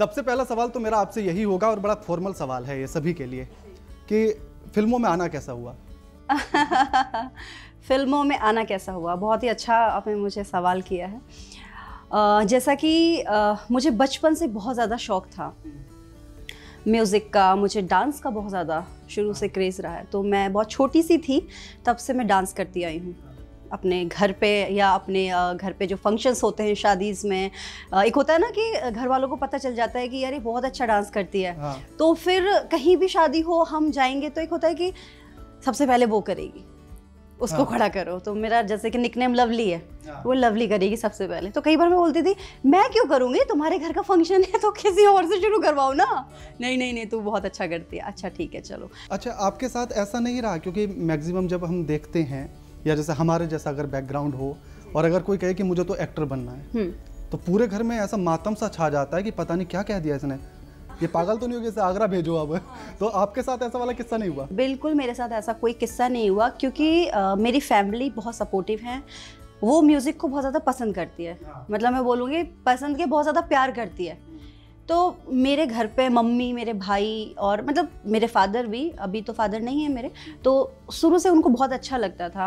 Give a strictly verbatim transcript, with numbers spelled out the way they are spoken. सबसे पहला सवाल तो मेरा आपसे यही होगा और बड़ा फॉर्मल सवाल है ये सभी के लिए कि फिल्मों में आना कैसा हुआ? फिल्मों में आना कैसा हुआ, बहुत ही अच्छा आपने मुझे सवाल किया है। uh, जैसा कि uh, मुझे बचपन से बहुत ज़्यादा शौक़ था म्यूज़िक का, मुझे डांस का बहुत ज़्यादा शुरू से क्रेज़ रहा है। तो मैं बहुत छोटी सी थी तब से मैं डांस करती आई हूँ, अपने घर पे या अपने घर पे जो फंक्शंस होते हैं शादीज़ में। एक होता है ना कि घर वालों को पता चल जाता है कि यार ये बहुत अच्छा डांस करती है। हाँ। तो फिर कहीं भी शादी हो हम जाएंगे तो एक होता है कि सबसे पहले वो करेगी, उसको हाँ। खड़ा करो। तो मेरा जैसे कि निकनेम लवली है, हाँ। वो लवली करेगी सबसे पहले। तो कई बार मैं बोलती थी मैं क्यों करूँगी, तुम्हारे घर का फंक्शन है तो किसी और से शुरू करवाओ ना। नहीं नहीं नहीं तू बहुत अच्छा करती है, अच्छा ठीक है चलो। अच्छा आपके साथ ऐसा नहीं रहा, क्योंकि मैक्सिमम जब हम देखते हैं या जैसे हमारे जैसा अगर बैकग्राउंड हो और अगर कोई कहे कि मुझे तो एक्टर बनना है तो पूरे घर में ऐसा मातम सा छा जाता है कि पता नहीं क्या कह दिया इसने, ये पागल तो नहीं हो गया, इसे आगरा भेजो अब। तो आपके साथ ऐसा वाला किस्सा नहीं हुआ? बिल्कुल मेरे साथ ऐसा कोई किस्सा नहीं हुआ, क्योंकि आ, मेरी फैमिली बहुत सपोर्टिव है। वो म्यूज़िक को बहुत ज़्यादा पसंद करती है, मतलब मैं बोलूँगी पसंद के बहुत ज़्यादा प्यार करती है। तो मेरे घर पे मम्मी, मेरे भाई और मतलब मेरे फादर भी, अभी तो फादर नहीं है मेरे, तो शुरू से उनको बहुत अच्छा लगता था।